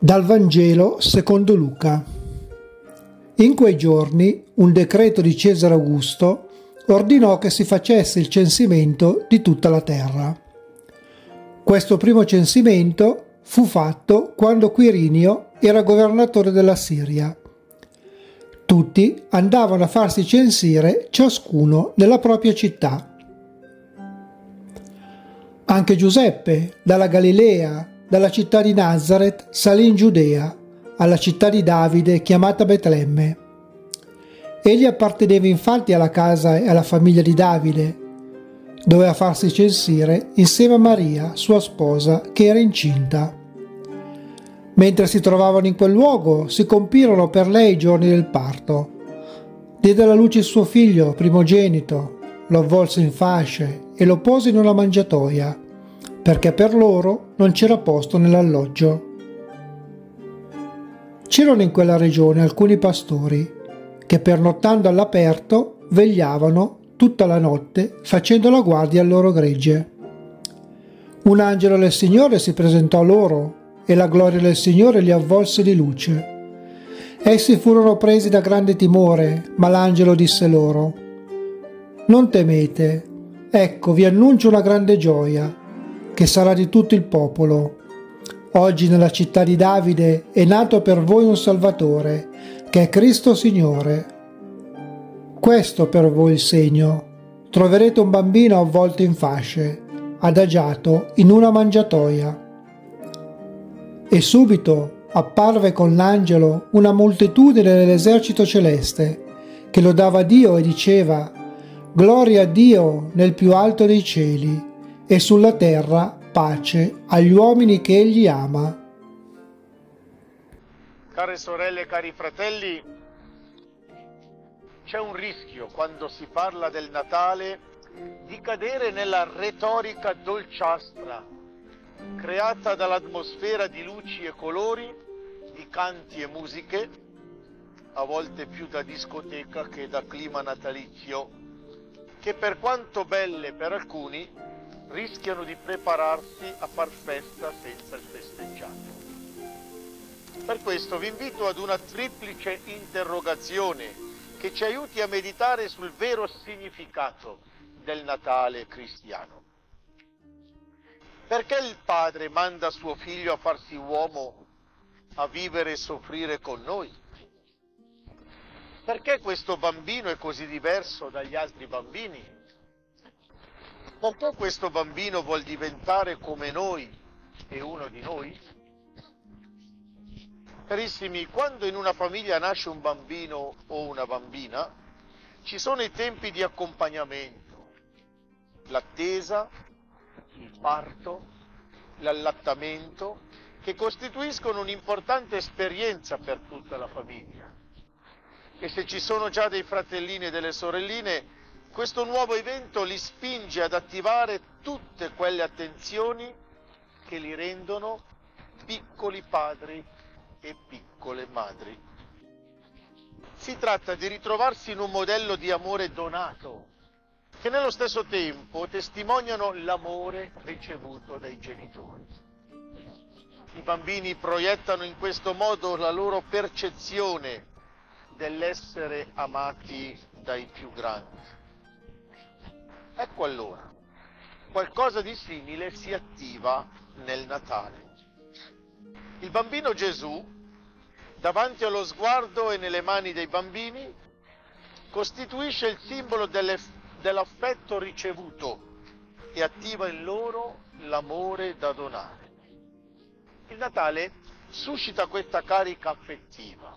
Dal Vangelo secondo Luca. In quei giorni un decreto di Cesare Augusto ordinò che si facesse il censimento di tutta la terra. Questo primo censimento fu fatto quando Quirinio era governatore della Siria. Tutti andavano a farsi censire, ciascuno nella propria città. Anche Giuseppe, dalla Galilea, dalla città di Nazaret, salì in Giudea, alla città di Davide, chiamata Betlemme. Egli apparteneva infatti alla casa e alla famiglia di Davide. Doveva farsi censire insieme a Maria, sua sposa, che era incinta. Mentre si trovavano in quel luogo, si compirono per lei i giorni del parto. Diede alla luce il suo figlio, primogenito, lo avvolse in fasce e lo pose in una mangiatoia, perché per loro non c'era posto nell'alloggio. C'erano in quella regione alcuni pastori che, pernottando all'aperto, vegliavano tutta la notte facendo la guardia al loro gregge. Un angelo del Signore si presentò a loro e la gloria del Signore li avvolse di luce. Essi furono presi da grande timore, ma l'angelo disse loro: «Non temete, ecco vi annuncio una grande gioia, che sarà di tutto il popolo. Oggi nella città di Davide è nato per voi un Salvatore, che è Cristo Signore. Questo per voi il segno: troverete un bambino avvolto in fasce, adagiato in una mangiatoia». E subito apparve con l'angelo una moltitudine dell'esercito celeste, che lodava Dio e diceva: «Gloria a Dio nel più alto dei cieli, e sulla terra pace agli uomini che Egli ama». Care sorelle e cari fratelli, c'è un rischio, quando si parla del Natale, di cadere nella retorica dolciastra, creata dall'atmosfera di luci e colori, di canti e musiche, a volte più da discoteca che da clima natalizio, che, per quanto belle per alcuni, rischiano di prepararsi a far festa senza il festeggiato. Per questo vi invito ad una triplice interrogazione che ci aiuti a meditare sul vero significato del Natale cristiano. Perché il Padre manda suo Figlio a farsi uomo, a vivere e soffrire con noi? Perché questo bambino è così diverso dagli altri bambini? Perché questo bambino vuol diventare come noi e uno di noi? Carissimi, quando in una famiglia nasce un bambino o una bambina, ci sono i tempi di accompagnamento, l'attesa, il parto, l'allattamento, che costituiscono un'importante esperienza per tutta la famiglia. E se ci sono già dei fratellini e delle sorelline, questo nuovo evento li spinge ad attivare tutte quelle attenzioni che li rendono piccoli padri e piccole madri. Si tratta di ritrovarsi in un modello di amore donato, che nello stesso tempo testimoniano l'amore ricevuto dai genitori. I bambini proiettano in questo modo la loro percezione dell'essere amati dai più grandi. Ecco allora, qualcosa di simile si attiva nel Natale. Il bambino Gesù, davanti allo sguardo e nelle mani dei bambini, costituisce il simbolo dell'affetto ricevuto e attiva in loro l'amore da donare. Il Natale suscita questa carica affettiva.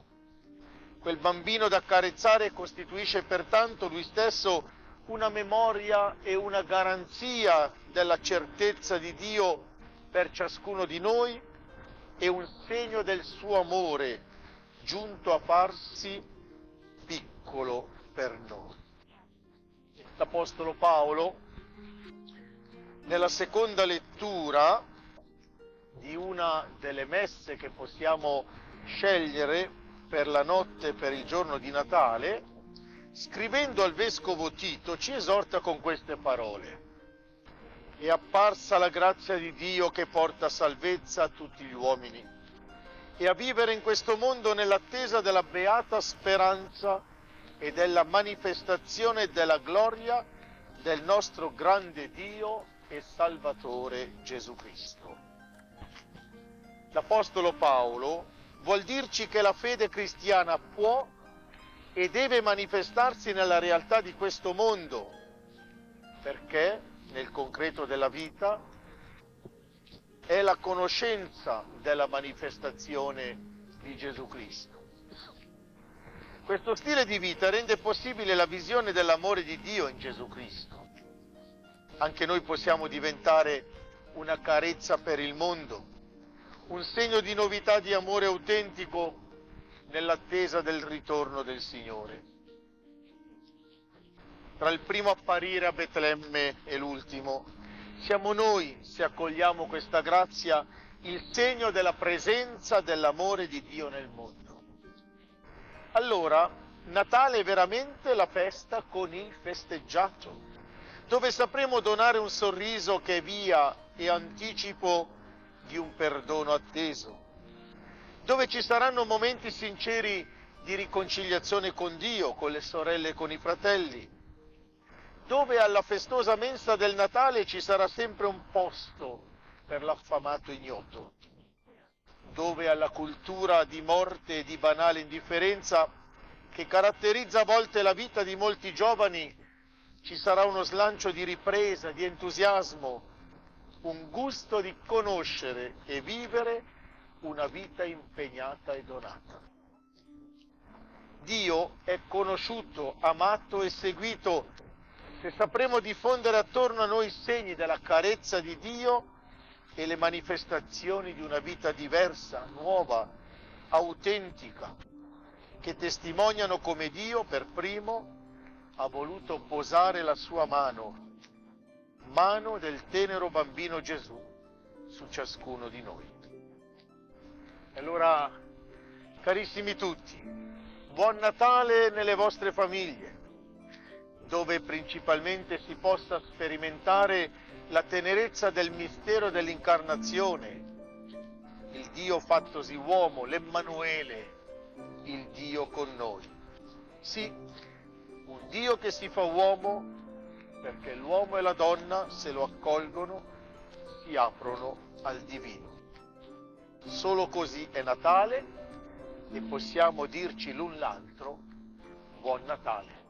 Quel bambino da accarezzare costituisce pertanto lui stesso una memoria e una garanzia della certezza di Dio per ciascuno di noi e un segno del suo amore, giunto a farsi piccolo per noi. L'Apostolo Paolo, nella seconda lettura di una delle messe che possiamo scegliere per la notte e per il giorno di Natale, scrivendo al vescovo Tito, ci esorta con queste parole: «È apparsa la grazia di Dio che porta salvezza a tutti gli uomini, e a vivere in questo mondo nell'attesa della beata speranza e della manifestazione della gloria del nostro grande Dio e Salvatore Gesù Cristo. L'Apostolo Paolo vuol dirci che la fede cristiana può e deve manifestarsi nella realtà di questo mondo, perché nel concreto della vita è la conoscenza della manifestazione di Gesù Cristo. Questo stile di vita rende possibile la visione dell'amore di Dio in Gesù Cristo. Anche noi possiamo diventare una carezza per il mondo, un segno di novità di amore autentico nell'attesa del ritorno del Signore. Tra il primo apparire a Betlemme e l'ultimo, siamo noi, se accogliamo questa grazia, il segno della presenza dell'amore di Dio nel mondo. Allora, Natale è veramente la festa con il festeggiato, dove sapremo donare un sorriso che è via e anticipo di un perdono atteso, dove ci saranno momenti sinceri di riconciliazione con Dio, con le sorelle e con i fratelli, dove alla festosa mensa del Natale ci sarà sempre un posto per l'affamato ignoto, dove alla cultura di morte e di banale indifferenza che caratterizza a volte la vita di molti giovani ci sarà uno slancio di ripresa, di entusiasmo, un gusto di conoscere e vivere una vita impegnata e donata. Dio è conosciuto, amato e seguito se sapremo diffondere attorno a noi i segni della carezza di Dio e le manifestazioni di una vita diversa, nuova, autentica, che testimoniano come Dio per primo ha voluto posare la sua mano, mano del tenero bambino Gesù, su ciascuno di noi. Allora, carissimi tutti, buon Natale nelle vostre famiglie, dove principalmente si possa sperimentare la tenerezza del mistero dell'incarnazione, il Dio fattosi uomo, l'Emmanuele, il Dio con noi. Sì, un Dio che si fa uomo perché l'uomo e la donna, se lo accolgono, si aprono al divino. Solo così è Natale e possiamo dirci l'un l'altro: buon Natale.